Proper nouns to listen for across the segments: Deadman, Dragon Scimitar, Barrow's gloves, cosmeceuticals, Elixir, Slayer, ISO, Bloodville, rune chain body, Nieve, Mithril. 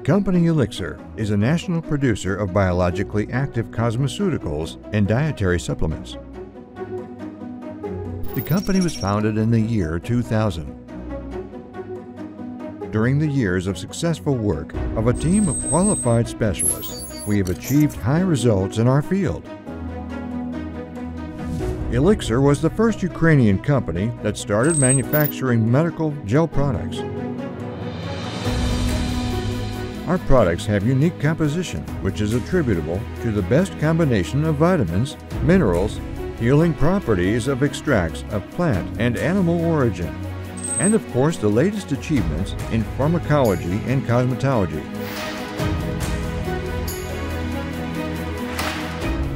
The company Elixir is a national producer of biologically active cosmeceuticals and dietary supplements. The company was founded in the year 2000. During the years of successful work of a team of qualified specialists, we have achieved high results in our field. Elixir was the first Ukrainian company that started manufacturing medical gel products. Our products have unique composition, which is attributable to the best combination of vitamins, minerals, healing properties of extracts of plant and animal origin, and of course the latest achievements in pharmacology and cosmetology.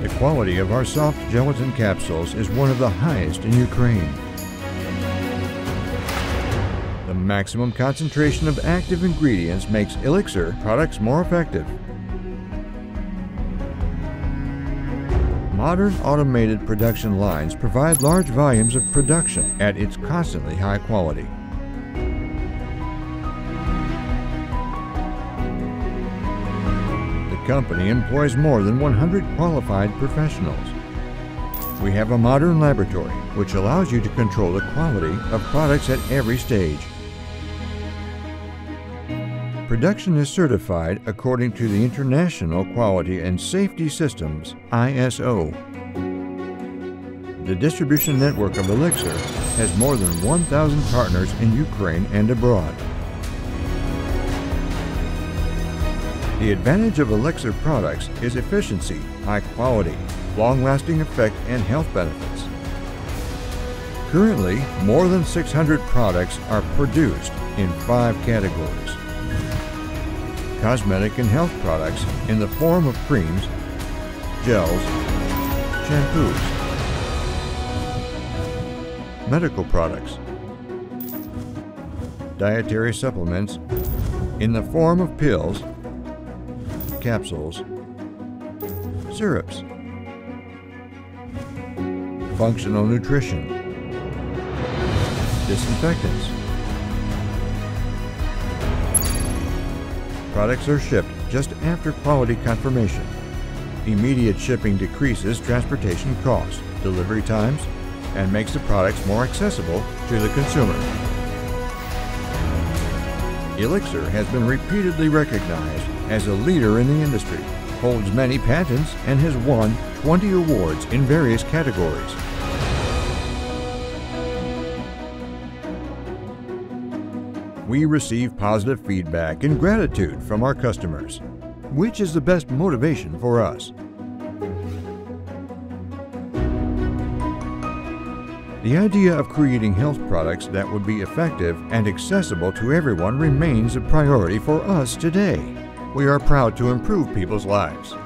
The quality of our soft gelatin capsules is one of the highest in Ukraine. The maximum concentration of active ingredients makes Elixir products more effective. Modern automated production lines provide large volumes of production at its constantly high quality. The company employs more than 100 qualified professionals. We have a modern laboratory which allows you to control the quality of products at every stage. Production is certified according to the International Quality and Safety Systems, ISO. The distribution network of Elixir has more than 1,000 partners in Ukraine and abroad. The advantage of Elixir products is efficiency, high quality, long-lasting effect, and health benefits. Currently, more than 600 products are produced in 5 categories: cosmetic and health products in the form of creams, gels, shampoos, medical products, dietary supplements in the form of pills, capsules, syrups, functional nutrition, disinfectants. Products are shipped just after quality confirmation. Immediate shipping decreases transportation costs, delivery times, and makes the products more accessible to the consumer. Elixir has been repeatedly recognized as a leader in the industry, holds many patents, and has won 20 awards in various categories. We receive positive feedback and gratitude from our customers, which is the best motivation for us. The idea of creating health products that would be effective and accessible to everyone remains a priority for us today. We are proud to improve people's lives.